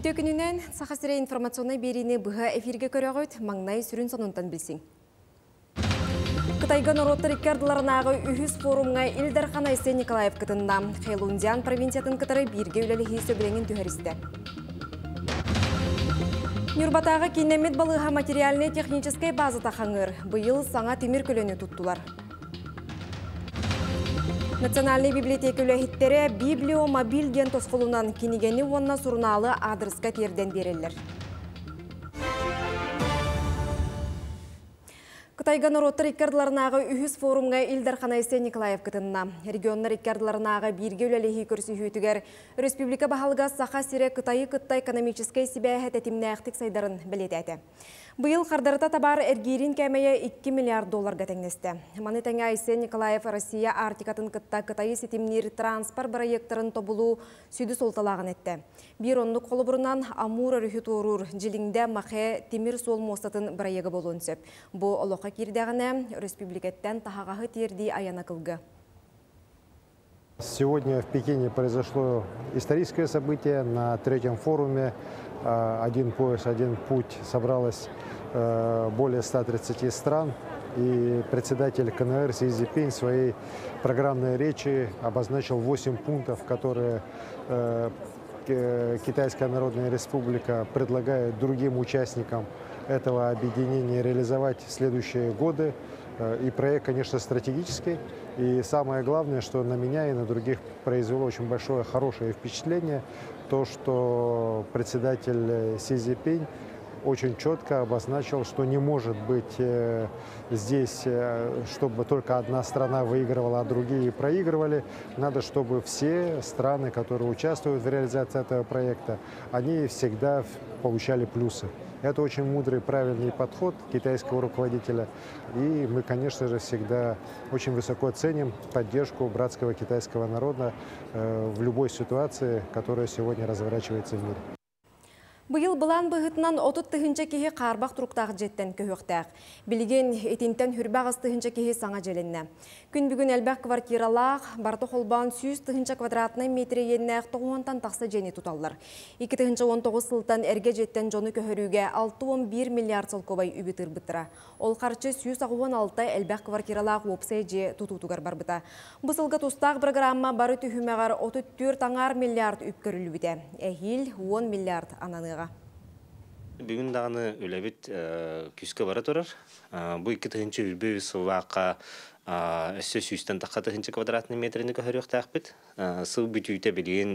Үтөкүнүнөн Саха сирэ информационный берини быга эфирге көрөгөт, маңнай сүрүн сонунтан билсин. Кытайган ороттар иккардыларынагы үһүс форумга Илдархана Эсен Николаев кытында, Хейлундиан провинциятын кытары бирге үлелихи сөбүлеңин түһөрүстө. Нюрбатагы кинемет балыга материальный технический база тахаңыр, быйыл саңа темир көлөнү туттулар. Национальный библиотека үләһиттәре библиомобиль ген тосқолунан кинигени онна сурналы адреска терден берелер. Кытайган ороттар иккардыларынагы үһүс форумга Илдархана Эсен Николаев кытынна, регионнар иккардыларынагы бирге үлелихи көрсүһүтүгер, республика баһалга Саха сирэ Кытайы кытта экономический сибәһәт этимнәхтик сайдарын билетәте. Быйыл Хардарта табар эргирин кәмәйе 2 миллиард долларга тәңнәсте. Маны тәңә Эсен Николаев Россия Арктикатын кытта Кытай сетимнер транспорт проекторын тобулу сүдү солталагын этте. Бир онлык колубурунан Амур рүхүтүрур жилиңдә махе темир сол мостатын проекты болуун сөп. Бу олока кирдәгенә республикаттан тахагы терди аяна кылгы. Сегодня в Пекине произошло историческое событие на третьем форуме «Один пояс, один путь» собралось более 130 стран, и председатель КНР Си Цзиньпин в своей программной речи обозначил 8 пунктов, которые Китайская Народная Республика предлагает другим участникам этого объединения реализовать в следующие годы. И проект, конечно, стратегический. И самое главное, что на меня и на других произвело очень большое, хорошее впечатление, то, что председатель Си Цзиньпин очень четко обозначил, что не может быть здесь, чтобы только одна страна выигрывала, а другие проигрывали. Надо, чтобы все страны, которые участвуют в реализации этого проекта, они всегда получали плюсы. Это очень мудрый, правильный подход китайского руководителя. И мы, конечно же, всегда очень высоко ценим поддержку братского китайского народа в любой ситуации, которая сегодня разворачивается в мире. Быйыл былан быһытынан отут тыһынча киһи қарбақ туруктағы жеттен көһөктәк. Билген этинтен хүрбәғыз тыһынча киһи саңа желенне. Күнбүгүн әлбәк квартиралақ, барты холбан сүз тыһынча квадратный метре еннәк тоғуантан тақса жені туталлар. 2,19 сылтан әрге жеттен жоны көһөрүге 6,1 миллиард солковай үбітір бітіра. Ол қарчы сүз ағуан алта әлбәк квартиралақ опсай же тутутугар бар біта. Бұсылғы тустақ программа бары түхімәғар 34 миллиард үпкірілі біте. Әхил 10 миллиард ананыға. Бүгін дағаны өләбет күске бара тұрар. Бұй кетігінші үлбе сұлақа өсі сүйістен таққа тігінші квадратны метріні көрі өқтақ бет. Сыл бүті үйті білген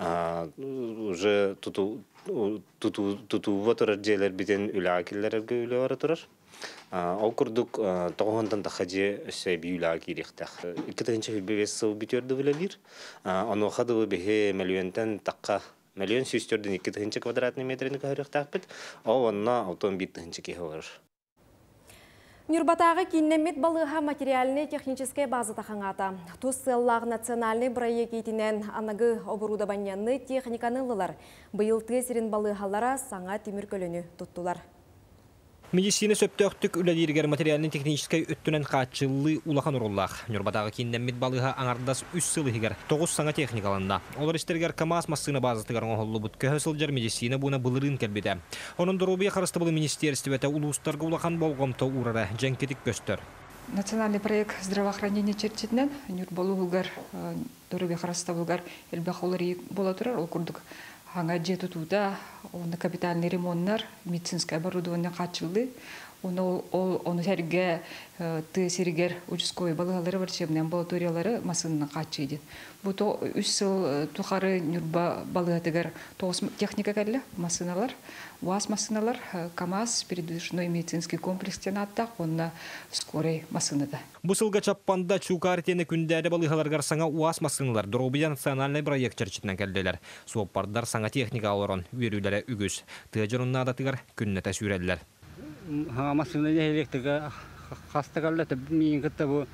ұжы тұтуға тұрар желер бітен үлі әкелер әргі үлі бара тұрар. Ол күрдік тоғындан таққа же өсі бі үлі әкелі өқтақ. Кетігінші үлбе сыл бүті өрді өләбір. Оны қадығы бігі мәлуентен таққа миллион сүйістердің 2 квадратный метрінің көрек тақпыт, ол онына 6-1 кейі олар. Нюрбатағы кинемет балыға материальный технический база тақаңата. Тұз сыллағы национальный проект етінен анағы оборудованияны техниканылылар. Быйыл тесерін балығалара саңа темір көліні тұттылар. Медицина сөптөктік үләдергер материалын техническай өттінен қатшылы улахан ұрыллақ. Нюрбатағы кеннәммет балыға аңардас үс сылығығыр 9 саңа техникалында. Олар істергер КамАЗ массыны базатығарын оғылы бұт көхі сылжар медицина бұна бұлырын кәлбеді. Оның дұрубия қарысты бұлы министерсті бәті ұлыстарға улахан болғымта ұрары жәнкетік көстір. Национальный проект здравоохранения чертетінен Нюрбалығығыр дұрубия қарысты бұлғар әлбәқ Аңаджет ұтуда, оны капитальный ремонтнар, медицинская оборудованная қатшылды. Оны сәрге тесергер учасковый балығалары варчебіне амбулаториялары масынына қатшы еді. Бұты 3 сыл тұқары нүрба балығатығар 9 техника кәлі масыналар, УАЗ масыналар, КамАЗ, передвижной медицинский комплекс тенатта, онына скорый масынады. Бұсылға чаппанда Чукар тені күндәрі балығаларғар саңа УАЗ масыналар дұрубия национальный проект чәрчетінен кәлділер. Суаппардар саңа техника алырын үйрілері үгіз. Тәжірінна адатығар күннәті сүйрәділер. Масыны электрика қастығалды, мен күтті бұл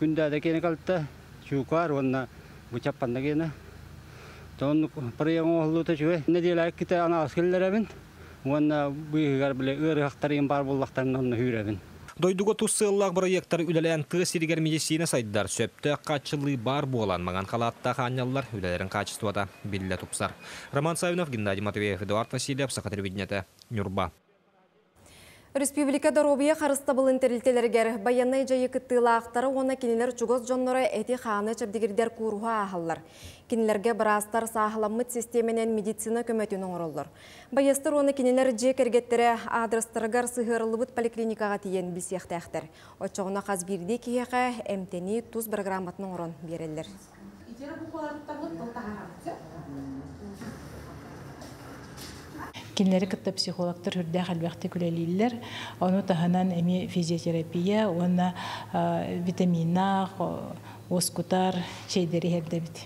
күндәрі кені қалды, Чукар, онына бұл чаппанда кені. Тон проектің оғылуыты жөй. Неделі әккеті анағыз келдірәбін, онына бұйығығар біле өрі қақтарығын бар болдақтарының Дойдуго тусыллак проекттар үлелен ты сиригер медицина сайдыдар сөптө качылы бар боланмаган халатта ханяллар үлелерин качествода билле тупсар. Роман Савинов, Геннадий Матвеев, Эдуард Васильев, Саха телевидениеде Нюрба. Республикада робия харыста бул интернеттелерге баяннай жайы кыттылаактары она кинилер чугоз жоннора эти хааны чабдигирдер кууруга ахаллар. Кинилерге бырастар саахламыт системенен медицина көмөтүнүн оролдор. Баястар она кинилер же кергеттере адрестаргар сыгырылыбыт поликлиникага тиен билсектектер. Очогуна каз бирди киеге эмтени туз программатынын орон берелдер. Кинилерге кытта психологтор үрдә хәлбәхте күләлиләр. Аны таһанан эми физиотерапия, уна витамина, оскутар чейдәре һәбдә бит.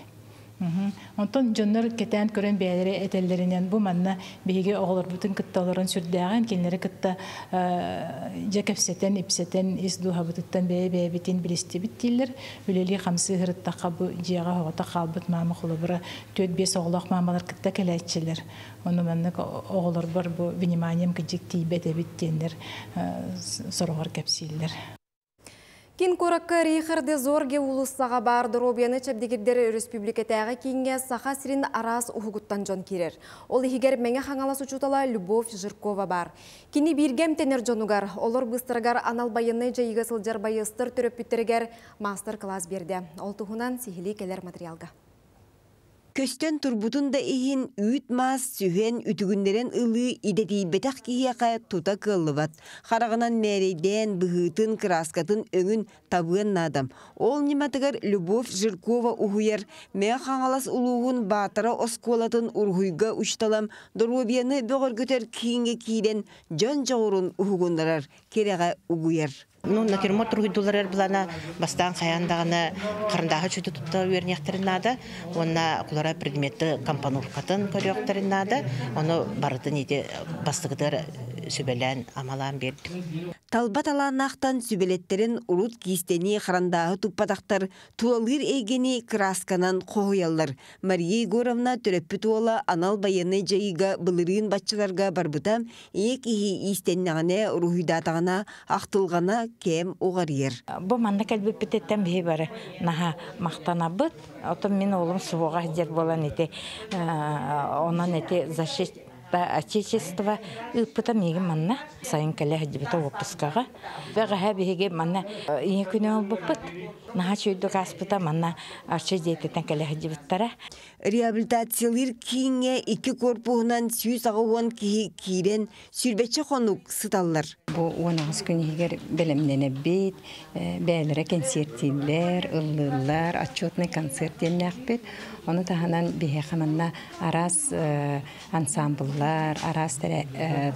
Онтон җоннар кетән көрән бәйләре әтәлләреннән бу манна беге огылар бүтән кытталарын сүрдәгән кинилерге кытта җәкәфсәтән ипсәтән исдуһа бүтән бәй битен билисте бит диләр. Үлели 5 һырт тақабы җәгә һата халбыт мәме хулыбыра 4-5 огылак мәмәләр кытта кәләтчеләр. Onu ben de oğullar var bu vinimaniyem geciktiği bete bittiğindir sorular kapsiller. Kin korakka Riherde zorge ulussağa bardır obyanı çabdigirder Respublikatağı kinge Saha sirin aras uhuguttan jon kirer. Ol higer menge hangala suçutala Lyubov Zhirkova bar. Kini birgem tener jonugar, olur bıstırgar anal bayanı jayıgasıljar bayıstır töröp bitterger master class berdi. Ol tuhunan sihili keler materialga. Kösten turbutun da ehin üyüt maas sühen ütügünderen ılığı ideti betak kiyaqa tuta kıllıvat. Harağınan məreyden, bıhıtın, kraskatın öngün tabığın adam. Ol nimatıgar Lyubov Zhirkova uhuyar. Mə xangalas uluğun batara oskolatın urhuyga uçtalam. Dorobiyanı böğürgüter kiyinge kiyden can jağurun uhugundarar. Kereğe uguyar. Ну, на кермо тургы доллар булана бастан каяндааны карындагы чөтү туттар өрнектеринада, онна кулара предметти компоновкатын көрөктөринада, аны барды неде бастыгыдар сөбөлөн амалан бердик. Талбаталанактан сөбөлеттерин урут кистени карындагы туппатактар, тулалыр эгени красканан коюялар. Мария Егоровна төрөппүтүла анал баяны жайыга былырын батчыларга барбытам, эки истеннагына рухидатагына актылгана кем оғарыр. Бу манна кәлбеп битеттен бе бары. Наха мақтанабыт. Отым мен олым суға дер болан ете. Онан ете защита отечества ыпыта меге манна. Сайын кәле хәдебета опыскаға. Бәға хәбеге манна ең күне бопыт. Наха чөйді қаспыта манна арчы дейтетен кәле хәдебеттара. Реабилитациялыр кейінге екі корпуғынан сүйіз ағуын кейі кейрен сүрбетші қонуқ сыталар. Bu 10-10 gün higer belemlenebit, beylere konsertler, ıllılar, açotne konsertlerine akbet. Onu tahanan biheqmanna aras ansambullar, aras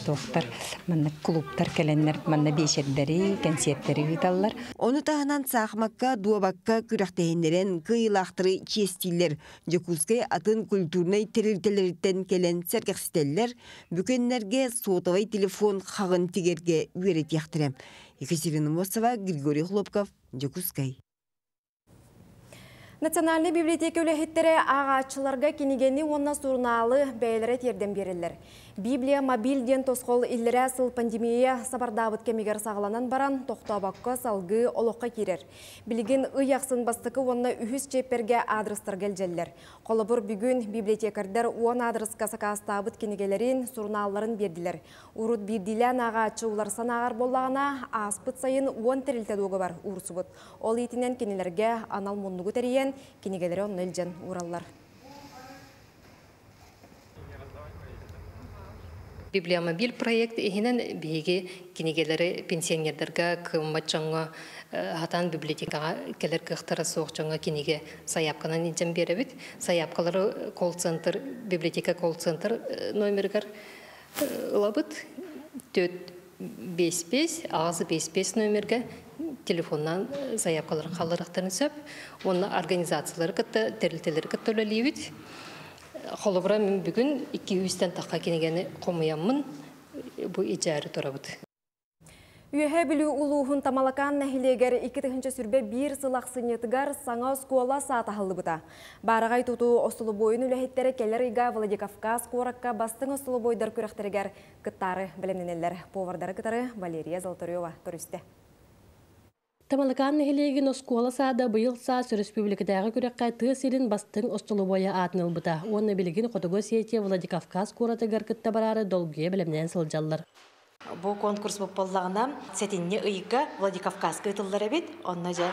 doktor, manna klublar kelenler, manna beşedleri, konsertleri vitallar. Onu tahanan sahmakka, duabakka, kürahteyinlerin kıyılahtırı çestiller. Jokulskay atın kültürnay terirtelerden kelen sergexisteller, bükönlerge soğutavay telefon xağın tigerge üyeret yaxtırem. Екатерина Мосова, Григорий Хлопков, Джекускай. Национальный библиотека үләхеттері ағачыларға кенегені онна сурналы бәйлері терден берілдер. Библия мобильден тосқол иллері сыл пандемия сабардабыт кемегер сағыланан баран тоқтабаққа салғы олыққа керер. Білген ұяқсын бастықы онна үхіз чепперге адрестар келжелдер. Қолыбыр бүгін библиотекардер он адрес қасақастабыт кенегелерін сурналарын берділер. Урут берділен ағачы уларсан ағар болағына аспыт сайын 10 терілтедуғы бар урсубыт. Ол етінен кенелерге анал мұндығы терен Кинигелер он нөлден ураллар. Библиомобиль проект ихинен биги кинигелери пенсионердерге кымбатчаңга атан библиотекага келер кыктыра соокчаңга киниге саяпканан интем беребит. Саяпкалары колл-центр, библиотека колл-центр номерлер лабыт 455 агызы 55 номерге telefondan sayapkaların hallarıqtırını söp, onun organizatsiyaları kıttı, terilteleri kıttı öleliyivit. Xolubra min bugün 200'den taqqa kenegeni qomuyanmın, bu icari torabıdı. Үйәһә білі ұлығын тамалакан нәхілегер 2-ті сүрбе бір сылақ сынетігар саңа скуала саат ағылы бұта. Барағай тұту осылы бойын үләхеттері келер үйға Владикавказ қоракқа бастың осылы бойдар көріқтірігер кыттары білімненелер. Повардары кытары Валерия Золотарева көрісті. Тамалакан нехилеген оскуала сада быйыл саас республикадагы күрәккә тысырын бастың остылы боя атнылбыта. Оны билген Котого сети Владикавказ кураты гыркытта барары долгуе билемнән сылжаллар. Бу конкурс бу поллагына сетинне ыйга Владикавказ кытыллары бит. Онна же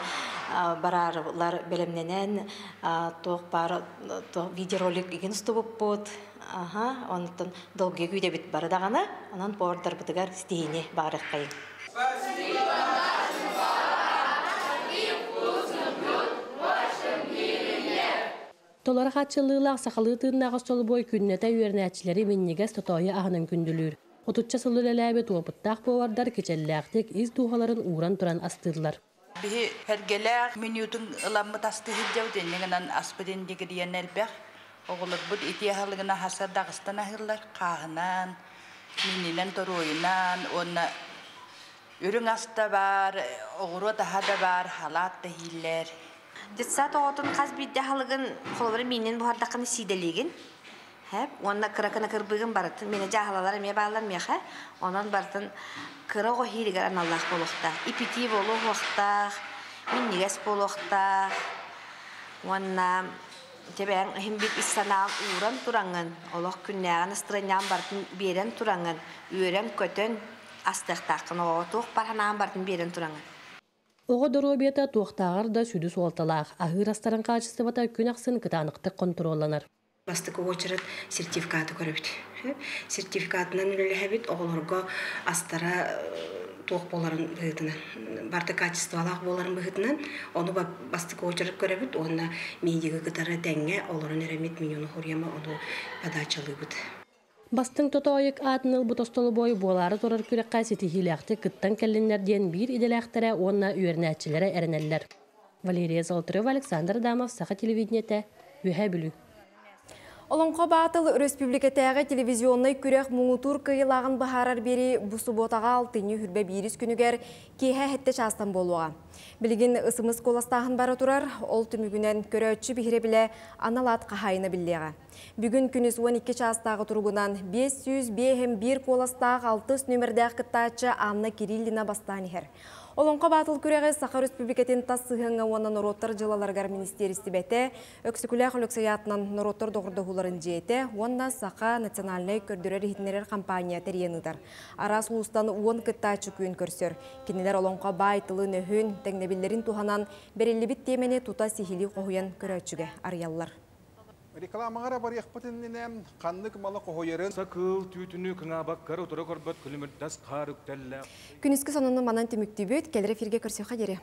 барарлар билемнән тоқ бар тоқ видеоролик иген стубып бут. Аха, онтан долгуе күдә бит бардагына, анан бордар битгәр стене барык кай. Tolar xatçılığla saxalı tığındağı solu boy künnete üyernatçileri minnigas tutoyu ağının kündülür. Otutça solu lələbi topıttaq boğardar keçelləqtik iz tuğaların uğran turan astırlar. Bihi pərgələr minutun ılanmı tastığı cəvdən yəngənan aspidin digriyen əlbəq. Oğulur bud itiyahalığına hasar dağıstan ahırlar. Qağınan, mininen toruyunan, ona ürün asta var, oğru daha da var, halat da hiller. Детсат отон қазбитте халыгын қолбары менен бардақны сиделеген. Хәп, онда кыракына кырбыгын барат. Мене жаһалалар ме балалар меха, онан бартын кырагы хилгәр аналлах булыкта. Ипити болу вакытта, миннигәс булыкта. Онна дебән химбит исана уран туранган, Аллах күннәгән странян бартын берен туранган, үрән көтен астыктакны отук баранан бартын берен туранган. Oğudur obiyata tuğtağır da südü soltalağ. Ahır astarın kaçısı vata gün aksın kıtanıqtı kontrollanır. Bastık oğuçırıt sertifikatı görübüt. Sertifikatından ürülühebit oğulurga astara tuğ boların bıhıdından. Barda kaçısı valağ boların bıhıdından. Onu bastık oğuçırıt görübüt. Onda meydigi kıtarı denge oğulurun eremit minyonu huriyama onu padaçalıyıbıt. Бастың тотоек атныл бутостолы бой болары торыр күреккә сетихиләкте кыттан кәлленнәрден бир иделәктәрә онна үрнәтчеләре әрнәлләр. Валерия Золотарева, Александр Дамов, Саха телевидениете, Үһә Бүлү. Олонко батыл республикатагы телевизионный күрәк муңутур кыйлагын баһарар бери бу субботага 6-нчы хүрбә бирис күнүгәр кеһә хәттә шастан болуга. Билгин ысымыз коластагын бара турар, ол түмүгүнән көрәчү бире биле аналат кахайны биллеге. Бүгүн күнүс 12 частагы тургунан 501 коластагы 6 номердә кыттачы Анна Кириллина бастанер. Олонко батыл күрәге Саха республикатын тасыгынга уна нороттар җылаларга министрлыгы бәте, өксүкләр хөлексәятнан нороттар догырдыгыларын җете, уна Саха национальный көрдөрер хитнерер компания теренидер. Араслустан 10 кыттачы күн көрсөр. Кинеләр олонко байтылы нөһүн тәңнәбилләрен туһанан берелли бит темене тута сихили кохуян көрәчүгә арыяллар. Рекламаңара бар яхпытыннен каннык малы кохойерин сакыл түтүнү кына баккары туры көрбөт күлүмүрдас карыктелле. Күнүскү сонуну манан тимүктүбүт келер эфирге көрсөй хадери.